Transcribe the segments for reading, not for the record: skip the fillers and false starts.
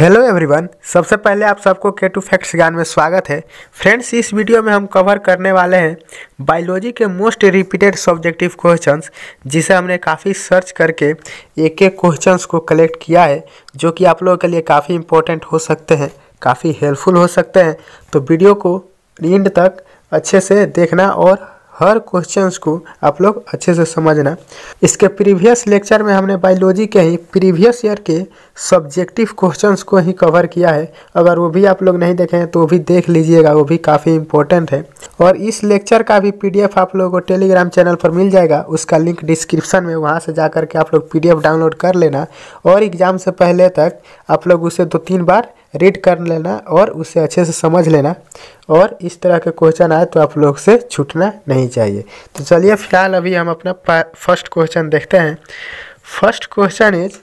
Hello everyone, सबसे पहले आप सबको K2 फैक्ट्स ज्ञान में स्वागत है। फ्रेंड्स, इस वीडियो में हम कवर करने वाले हैं बायोलॉजी के मोस्ट रिपीटेड सब्जेक्टिव क्वेश्चंस, जिसे हमने काफ़ी सर्च करके एक एक क्वेश्चंस को कलेक्ट किया है, जो कि आप लोगों के लिए काफ़ी इंपॉर्टेंट हो सकते हैं, काफ़ी हेल्पफुल हो सकते हैं। तो वीडियो को एंड तक अच्छे से देखना और हर क्वेश्चंस को आप लोग अच्छे से समझना। इसके प्रीवियस लेक्चर में हमने बायोलॉजी के ही प्रीवियस ईयर के सब्जेक्टिव क्वेश्चंस को ही कवर किया है। अगर वो भी आप लोग नहीं देखे हैं तो वो भी देख लीजिएगा, वो भी काफ़ी इंपॉर्टेंट है। और इस लेक्चर का भी पीडीएफ आप लोगों को टेलीग्राम चैनल पर मिल जाएगा, उसका लिंक डिस्क्रिप्शन में, वहाँ से जा करके आप लोग पीडीएफ डाउनलोड कर लेना और एग्ज़ाम से पहले तक आप लोग उसे 2-3 बार रीड कर लेना और उसे अच्छे से समझ लेना। और इस तरह के क्वेश्चन आए तो आप लोग से छूटना नहीं चाहिए। तो चलिए फिलहाल अभी हम अपना फर्स्ट क्वेश्चन देखते हैं। First question is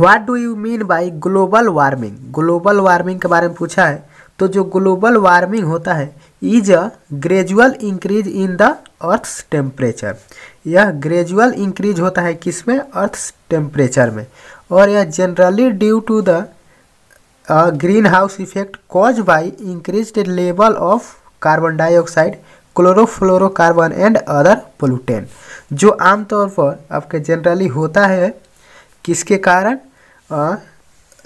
what do you mean by global warming. Global warming के बारे में पूछा है। तो जो ग्लोबल वार्मिंग होता है is a gradual increase in the earth's temperature. यह ग्रेजुअल इंक्रीज होता है किसमें? अर्थ्स टेम्परेचर में। और यह generally due to the green house effect cause by increase level of carbon dioxide, chlorofluorocarbon and other pollutant, जो आमतौर पर आपके जनरली होता है किसके कारण?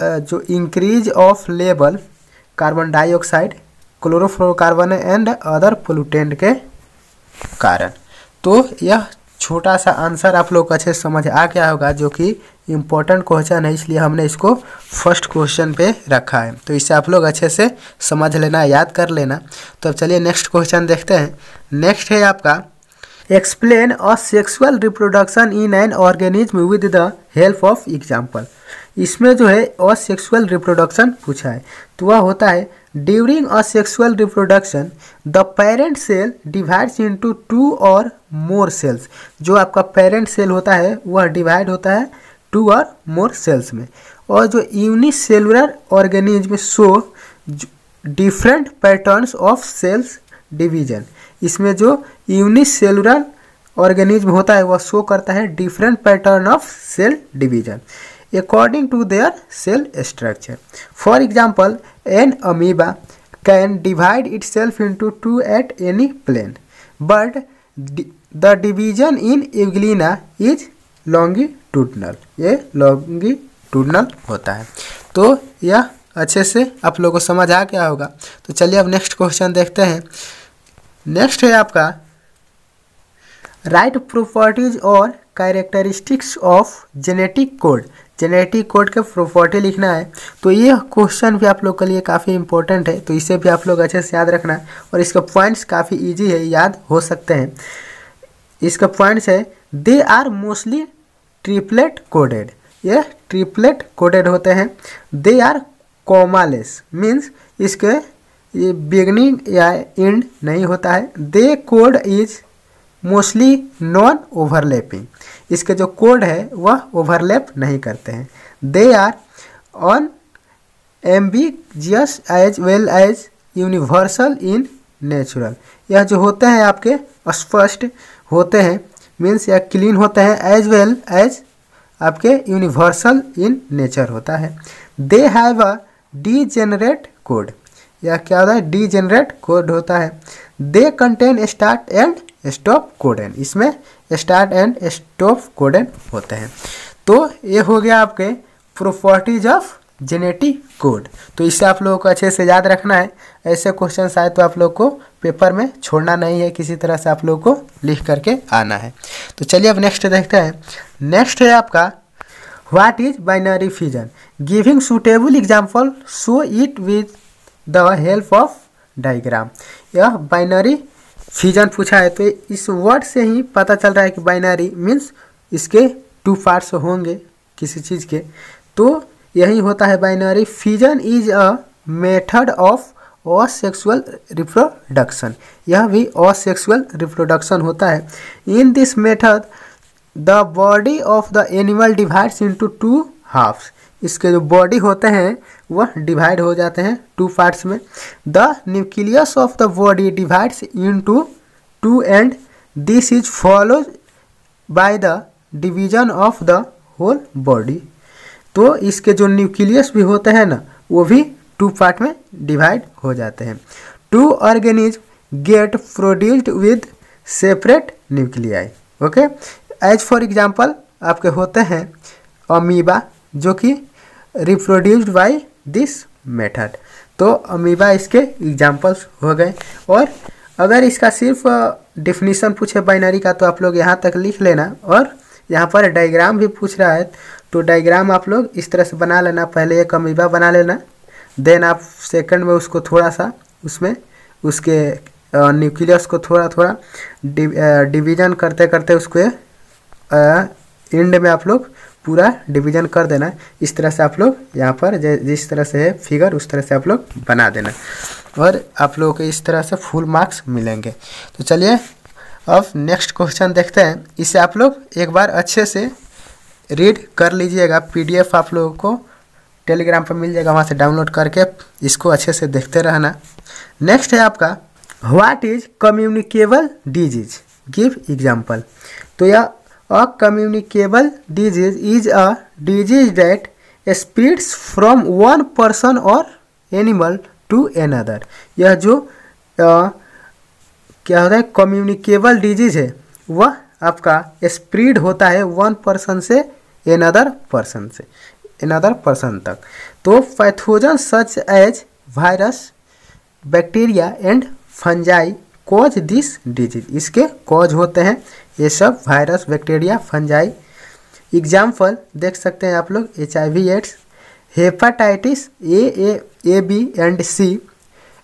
जो increase of level carbon dioxide, chlorofluorocarbon and other pollutant के कारण। तो यह छोटा सा आंसर आप लोग अच्छे से समझ आ गया होगा, जो कि इम्पोर्टेंट क्वेश्चन है, इसलिए हमने इसको फर्स्ट क्वेश्चन पे रखा है। तो इसे आप लोग अच्छे से समझ लेना, याद कर लेना। तो अब चलिए नेक्स्ट क्वेश्चन देखते हैं। नेक्स्ट है आपका explain asexual reproduction in an organism with the help of example. इसमें जो है असेक्सुअल रिप्रोडक्शन पूछा है। तो वह होता है during asexual reproduction the parent cell divides into 2 or more sales. जो आपका पेरेंट सेल होता है वह डिवाइड होता है 2 और मोर सेल्स में। और जो unicellular organism show different patterns of cells division. इसमें जो यूनिसेलुलर ऑर्गेनिज्म होता है वह शो करता है different pattern of cell division according to their cell structure. For example, an amoeba can divide itself into 2 at any plane, but the division in euglena is longitudinal. ये longitudinal होता है। तो यह अच्छे से आप लोगों को समझ आ गया होगा। तो चलिए अब नेक्स्ट क्वेश्चन देखते हैं। नेक्स्ट है आपका राइट प्रॉपर्टीज और characteristics of genetic code. Genetic code के प्रॉपर्टी लिखना है। तो ये क्वेश्चन भी आप लोग के लिए काफ़ी इंपॉर्टेंट है, तो इसे भी आप लोग अच्छे से याद रखना। और इसका पॉइंट्स काफ़ी इजी है, याद हो सकते हैं। इसका पॉइंट्स है they are mostly triplet coded. ये ट्रिपलेट कोडेड होते हैं। दे आर कॉमालेस मीन्स इसके ये बिगनिंग या एंड नहीं होता है। दे code is mostly non overlapping. इसके जो कोड है वह ओवरलैप नहीं करते हैं। They are on ambitious as well as universal in natural. यह जो होते हैं आपके स्पष्ट होते हैं मीन्स यह क्लीन होते हैं, एज वेल एज आपके यूनिवर्सल इन नेचर होता है। They have a degenerate code. यह क्या होता है? डीजेनरेट कोड होता है। They contain start and stop codon. इसमें स्टार्ट एंड स्टॉप कोडन होते हैं। तो ये हो गया आपके प्रॉपर्टीज ऑफ जेनेटिक कोड। तो इसे आप लोगों को अच्छे से याद रखना है। ऐसे क्वेश्चन आए तो आप लोग को पेपर में छोड़ना नहीं है, किसी तरह से आप लोग को लिख करके आना है। तो चलिए अब नेक्स्ट देखते हैं। नेक्स्ट है आपका what is binary fission. Giving suitable example show it with the help of diagram. यह बाइनरी फ्यूजन पूछा है। तो इस वर्ड से ही पता चल रहा है कि बाइनरी मीन्स इसके 2 पार्ट्स होंगे किसी चीज़ के। तो यही होता है binary fusion is a method of asexual reproduction. यह भी असेक्सुअल रिप्रोडक्शन होता है। In this method the body of the animal divides into 2 halves. इसके जो बॉडी होते हैं वह डिवाइड हो जाते हैं 2 पार्ट्स में। The nucleus of the body divides into 2 and this is followed by the division of the whole body. तो इसके जो न्यूक्लियस भी होते हैं ना वो भी टू पार्ट में डिवाइड हो जाते हैं। Two organism get produced with separate nuclei. Okay, as for example आपके होते हैं अमीबा जो कि रिप्रोड्यूस्ड बाय दिस मेथड। तो अमीबा इसके एग्जांपल्स हो गए। और अगर इसका सिर्फ डिफिनीसन पूछे बाइनरी का तो आप लोग यहाँ तक लिख लेना, और यहाँ पर डायग्राम भी पूछ रहा है तो डायग्राम आप लोग इस तरह से बना लेना। पहले एक अमीबा बना लेना, देन आप सेकंड में उसको थोड़ा सा उसमें उसके न्यूक्लियस को थोड़ा थोड़ा डिवीजन करते करते उसको एंड में आप लोग पूरा डिवीजन कर देना। इस तरह से आप लोग यहाँ पर जिस तरह से है फिगर उस तरह से आप लोग बना देना और आप लोगों के इस तरह से फुल मार्क्स मिलेंगे। तो चलिए अब नेक्स्ट क्वेश्चन देखते हैं। इसे आप लोग एक बार अच्छे से रीड कर लीजिएगा, पीडीएफ आप लोगों को टेलीग्राम पर मिल जाएगा, वहाँ से डाउनलोड करके इसको अच्छे से देखते रहना। नेक्स्ट है आपका what is communicable disease, give example. तो यह a communicable disease is a disease that spreads from one person और एनिमल टू एनदर। यह जो क्या होता है कम्युनिकेबल डिजीज है वह आपका स्प्रेड होता है वन पर्सन से एनदर पर्सन तक। तो pathogen such as virus, bacteria and fungi cause this disease, इसके कॉज होते हैं ये सब वायरस, बैक्टीरिया, फंजाई। एग्जाम्पल देख सकते हैं आप लोग HIV, AIDS, hepatitis A, B and C,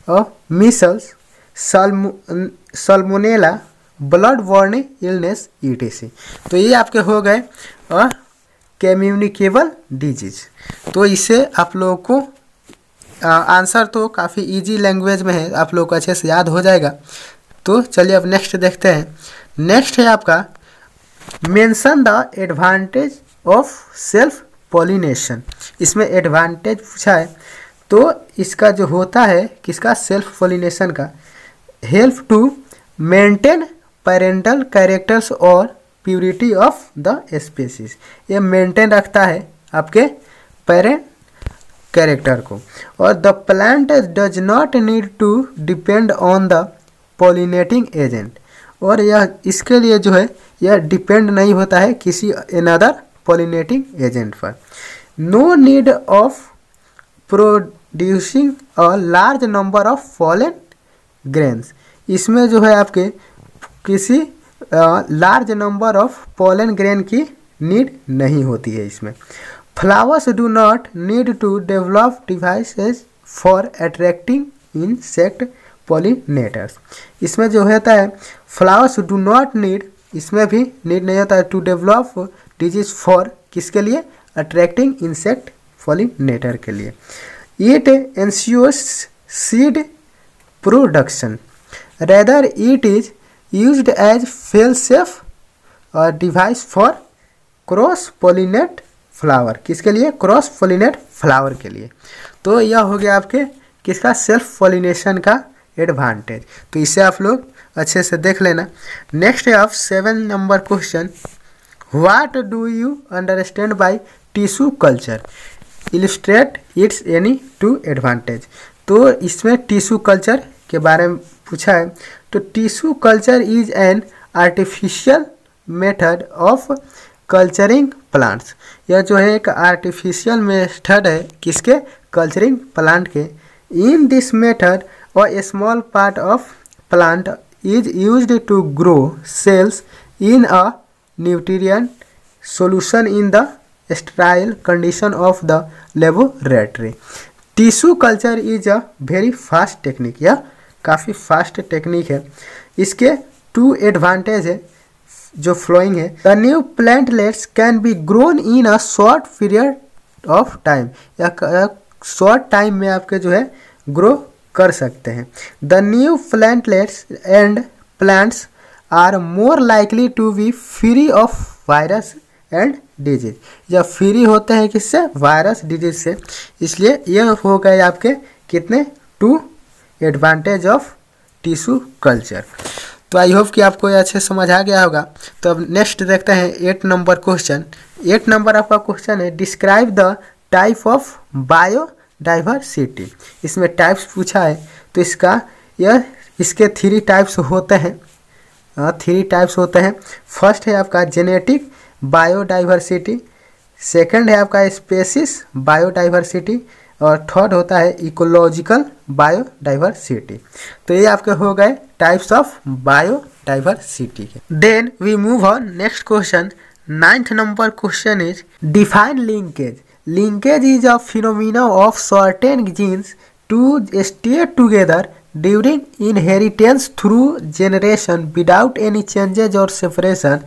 और measles, salmonella, blood borne illness ETC। तो ये आपके हो गए और कम्युनिकेबल डिजीज। तो इसे आप लोगों को आंसर तो काफ़ी इजी लैंग्वेज में है, आप लोगों को अच्छे से याद हो जाएगा। तो चलिए अब नेक्स्ट देखते हैं। नेक्स्ट है आपका mention the advantage of self pollination. इसमें एडवांटेज पूछा है तो इसका जो होता है किसका, सेल्फ पॉलिनेशन का, help to maintain parental characters और प्यूरिटी ऑफ द स्पीसीज। ये मेंटेन रखता है आपके पेरेंट कैरेक्टर को। और the plant does not need to depend on the pollinating agent, और यह इसके लिए जो है यह डिपेंड नहीं होता है किसी अनदर पोलिनेटिंग एजेंट पर। No need of producing a large number of fallen grains, इसमें जो है आपके किसी large number of fallen grain की नीड नहीं होती है इसमें। Flowers do not need to develop devices for attracting insect pollinators. इसमें जो होता है flowers do not need, इसमें भी need नहीं होता है to develop disease for किसके लिए, attracting insect pollinator के लिए। It ensures seed production. Rather it is used as fail-safe device for cross-pollinate flower, किसके लिए, क्रॉस पोलिनेट फ्लावर के लिए। तो यह हो गया आपके किसका, सेल्फ पोलिनेशन का एडवांटेज। तो इसे आप लोग अच्छे से देख लेना। नेक्स्ट है आप 7 number question, what do you understand by tissue culture, illustrate its any two advantage. तो इसमें टिश्यू कल्चर के बारे में पूछा है। तो tissue culture is an artificial method of culturing plants, यह जो है एक आर्टिफिशियल मेथड है किसके, कल्चरिंग प्लांट के। In this method a small part of plant is used to grow cells in a nutrient solution in the sterile condition of the laboratory. Tissue culture is a very fast technique, यह काफ़ी fast technique है। इसके 2 advantage है जो flowing है। The new plantlets can be grown in a short period of time, या short time में आपके जो है ग्रो कर सकते हैं। The new plantlets and plants are more likely to be free of virus and disease, या फ्री होते हैं किससे, वायरस डिजीज से। इसलिए यह हो गए आपके कितने 2 एडवांटेज ऑफ टिश्यू कल्चर। तो आई होप कि आपको ये अच्छे समझ आ गया होगा। तो अब नेक्स्ट देखते हैं 8 नंबर क्वेश्चन। 8 नंबर आपका क्वेश्चन है describe the type of biodiversity. इसमें टाइप्स पूछा है तो इसका यह इसके 3 टाइप्स होते हैं। 3 टाइप्स होते हैं। फर्स्ट है आपका जेनेटिक बायोडाइवर्सिटी, सेकंड है आपका स्पेसिस बायोडाइवर्सिटी और थर्ड होता है इकोलॉजिकल बायोडाइवर्सिटी। तो ये आपके हो गए टाइप्स ऑफ बायोडाइवर्सिटी के। Then we move on next question. 9th number question is define linkage. Linkage is a phenomena of certain genes to stay together during inheritance through generation without any changes और separation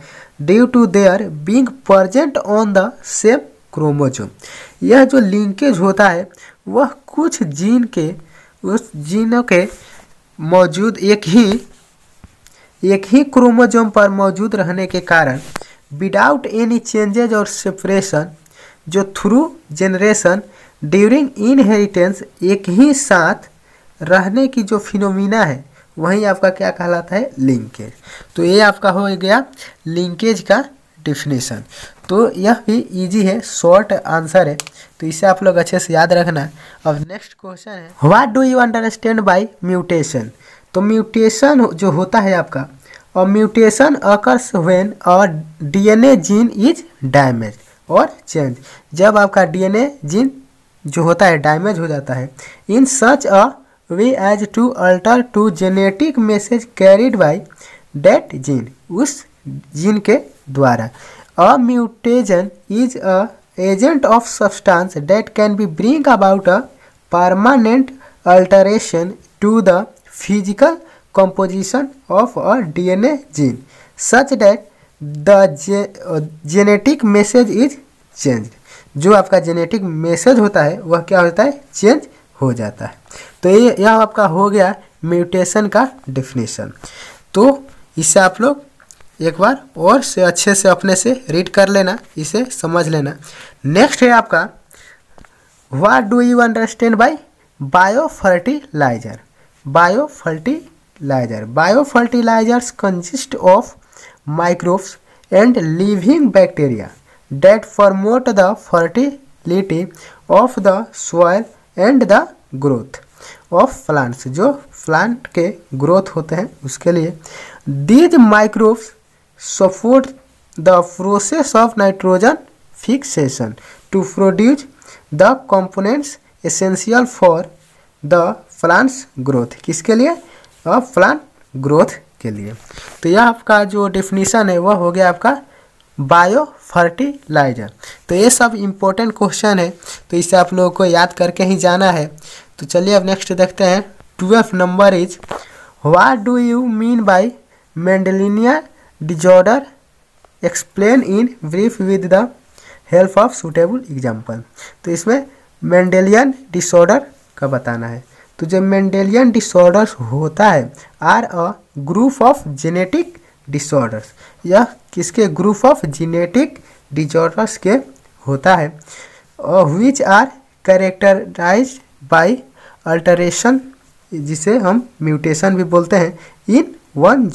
due to their being present on the same chromosome. यह जो linkage होता है वह कुछ gene के जीनों के मौजूद एक ही क्रोमोसोम पर मौजूद रहने के कारण विदाउट एनी चेंजेज और सेपरेशन जो थ्रू जेनरेशन ड्यूरिंग इनहेरिटेंस एक ही साथ रहने की जो फिनोमिना है वही आपका क्या कहलाता है लिंकेज। तो ये आपका हो गया लिंकेज का डिफिनेशन। तो यह भी इजी है, शॉर्ट आंसर है, तो इसे आप लोग अच्छे से याद रखना। अब नेक्स्ट क्वेश्चन है what do you understand by mutation. तो म्यूटेशन जो होता है आपका और म्यूटेशन अकर्स व्हेन और डीएनए जीन इज डैमेज और चेंज। जब आपका डीएनए जीन जो होता है डैमेज हो जाता है in such a way as to alter to genetic message carried by that gene, उस जीन के द्वारा। A mutation is a agent of substance that can be bring about a permanent alteration to the physical composition of a DNA gene such that the genetic message is change. जो आपका genetic message होता है वह क्या होता है change हो जाता है। तो ये यह आपका हो गया म्यूटेशन का डिफिनेशन। तो इससे आप लोग एक बार और से अच्छे से अपने से रीड कर लेना, इसे समझ लेना। नेक्स्ट है आपका what do you understand by biofertilizer. Biofertilizers consist of microbes and living bacteria that promote the fertility of the soil and the growth of plants. जो प्लांट के ग्रोथ होते हैं उसके लिए these microbes support the process of nitrogen fixation to produce the components essential for the plants growth. किसके लिए? Plant growth के लिए। तो यह आपका जो डिफिनीशन है वह हो गया आपका बायो फर्टिलाइजर। तो ये सब इम्पोर्टेंट क्वेश्चन है, तो इसे आप लोगों को याद करके ही जाना है। तो चलिए अब नेक्स्ट देखते हैं 12th number is what do you mean by Mendelian disorder explain in brief with the help of suitable example. तो इसमें मेंडेलियन डिसऑर्डर का बताना है। तो जो मेंडेलियन डिसऑर्डर्स होता है are a group of genetic disorders. यह किसके ग्रुप ऑफ जेनेटिक डिसऑर्डर्स के होता है which are characterized by alteration, जिसे हम म्यूटेशन भी बोलते हैं, इन वन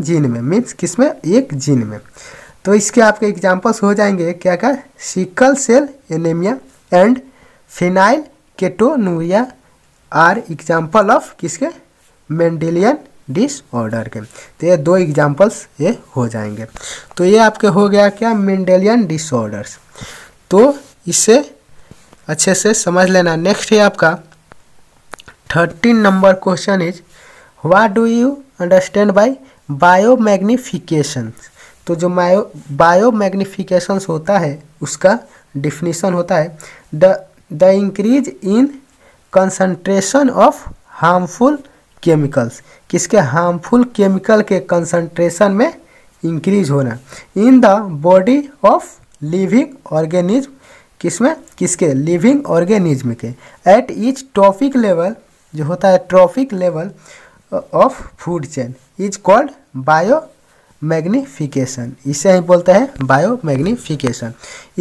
जीन में, मीन्स किस में? एक जीन में। तो इसके आपके एग्जांपल्स हो जाएंगे क्या क्या? Sickle cell anaemia and phenylketonuria are example of किसके? मेंडेलियन डिसऑर्डर के। तो ये 2 एग्जांपल्स ये हो जाएंगे। तो ये आपके हो गया क्या? Mendelian disorders. तो इससे अच्छे से समझ लेना। नेक्स्ट है आपका 13 number question is what do you understand by biomagnification. तो जो बायोमैग्निफिकेशन होता है उसका डिफिनीशन होता है the increase in concentration of harmful chemicals. किसके? हार्मफुल केमिकल के कंसंट्रेशन में इंक्रीज होना in the body of living organism. किसमें? किसके? लिविंग ऑर्गेनिज्म के। एट ईच ट्रॉफिक लेवल, जो होता है trophic level of food chain is called bio magnification. इसे ही बोलते हैं बायो मैग्निफिकेशन।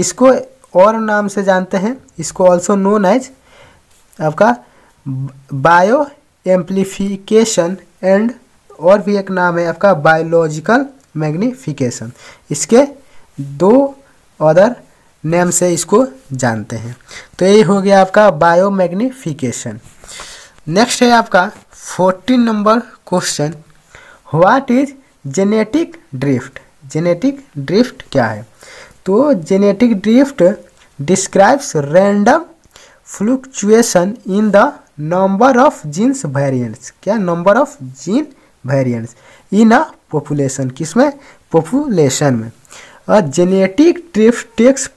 इसको और नाम से जानते हैं, इसको ऑल्सो नोन एज आपका बायो एम्प्लीफिकेशन एंड और भी एक नाम है आपका बायोलॉजिकल मैग्निफिकेशन। इसके दो अदर नेम से इसको जानते हैं। तो ये हो गया आपका बायो मैग्निफिकेशन। नेक्स्ट है आपका 14 number question, what is genetic drift. Genetic drift क्या है? तो genetic drift describes random fluctuation in the number of genes variants. क्या? Number of gene variants in a population. किसमें? पॉपुलेशन में। A genetic drift takes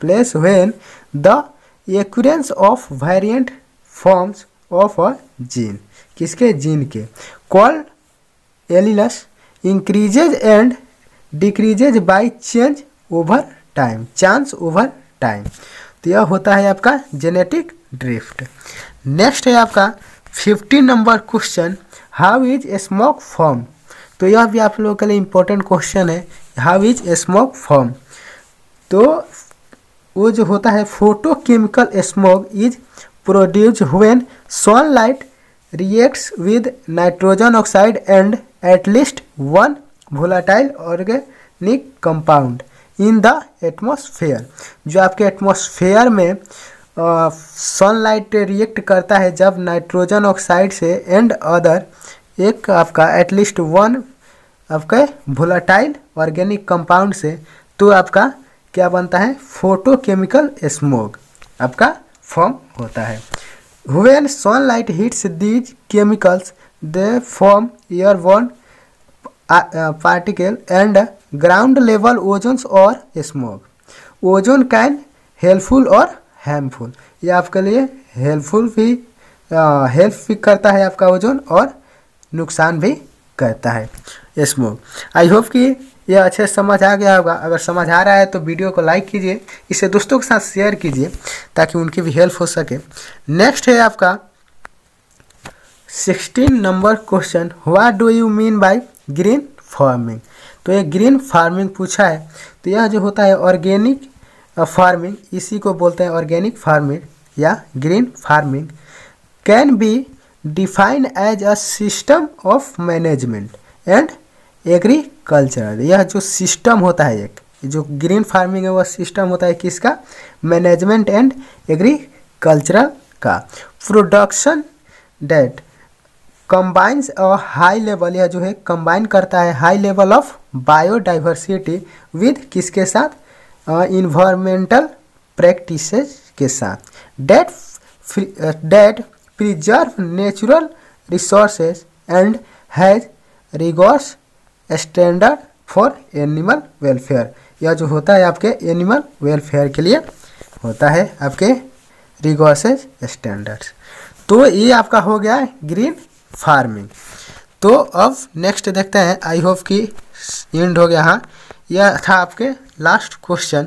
place when the occurrence of variant forms of a gene. किसके? Gene के। Called alleles increases and decreases by change over time, chance over time. तो यह होता है आपका genetic drift. Next है आपका 15 number question, how is smoke form. तो यह भी आप लोगों के लिए इम्पोर्टेंट क्वेश्चन है, हाउ इज स्मोक फॉर्म। तो वो जो होता है, photochemical smoke is produce when sunlight reacts with nitrogen oxide and at least one volatile organic compound in the atmosphere. जो आपके एटमॉस्फेयर में सनलाइट रिएक्ट करता है जब नाइट्रोजन ऑक्साइड से एंड अदर एक आपका एटलीस्ट वन आपके वोलेटाइल ऑर्गेनिक कंपाउंड से, तो आपका क्या बनता है? फोटोकेमिकल स्मोक आपका फॉर्म होता है। When sunlight hits these chemicals they form airborne particle and ground level ozones और स्मोक। ओजोन कैन हेल्पफुल और हेल्पफुल। ये आपके लिए हेल्पफुल भी हेल्प भी करता है आपका ओजोन, और नुकसान भी करता है स्मोक। आई होप कि यह अच्छे से समझ आ गया होगा। अगर समझ आ रहा है तो वीडियो को लाइक कीजिए, इसे दोस्तों के साथ शेयर कीजिए ताकि उनकी भी हेल्प हो सके। नेक्स्ट है आपका 16 number question, what do you mean by green farming. तो ये ग्रीन फार्मिंग पूछा है। तो यह जो होता है ऑर्गेनिक फार्मिंग, इसी को बोलते हैं ऑर्गेनिक फार्मिंग या green farming. Can be defined as a system of management and agriculture. यह जो सिस्टम होता है, एक जो ग्रीन फार्मिंग है वह सिस्टम होता है किसका? मैनेजमेंट एंड एग्रीकल्चरल का। प्रोडक्शन डेट कंबाइंस और हाई लेवल, यह जो है कंबाइन करता है high level of biodiversity with किसके साथ? इन्वायरमेंटल प्रैक्टिसेस के साथ। That preserve natural resources and has rigorous standard for animal welfare. यह जो होता है आपके एनिमल वेलफेयर के लिए होता है, आपके रिगोर्सेज स्टैंडर्ड्स। तो ये आपका हो गया ग्रीन फार्मिंग। तो अब नेक्स्ट देखते हैं। आई होप कि एंड हो गया। हाँ, यह था आपके लास्ट क्वेश्चन।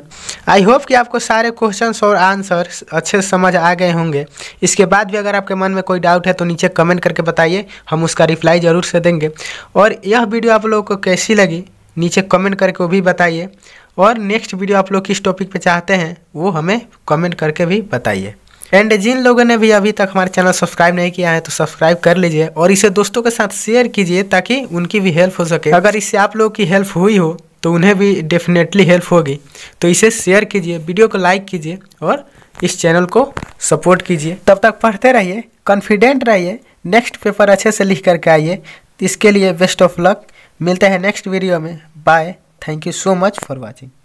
आई होप कि आपको सारे क्वेश्चंस और आंसर अच्छे से समझ आ गए होंगे। इसके बाद भी अगर आपके मन में कोई डाउट है तो नीचे कमेंट करके बताइए, हम उसका रिप्लाई ज़रूर से देंगे। और यह वीडियो आप लोगों को कैसी लगी नीचे कमेंट करके वो भी बताइए, और नेक्स्ट वीडियो आप लोग किस टॉपिक पर चाहते हैं वो हमें कमेंट करके भी बताइए। एंड जिन लोगों ने भी अभी तक हमारे चैनल सब्सक्राइब नहीं किया है तो सब्सक्राइब कर लीजिए, और इसे दोस्तों के साथ शेयर कीजिए ताकि उनकी भी हेल्प हो सके। अगर इससे आप लोगों की हेल्प हुई हो तो उन्हें भी डेफिनेटली हेल्प होगी। तो इसे शेयर कीजिए, वीडियो को लाइक कीजिए और इस चैनल को सपोर्ट कीजिए। तब तक पढ़ते रहिए, कॉन्फिडेंट रहिए, नेक्स्ट पेपर अच्छे से लिख करके आइए। इसके लिए बेस्ट ऑफ लक। मिलते हैं नेक्स्ट वीडियो में। Bye. Thank you so much for watching.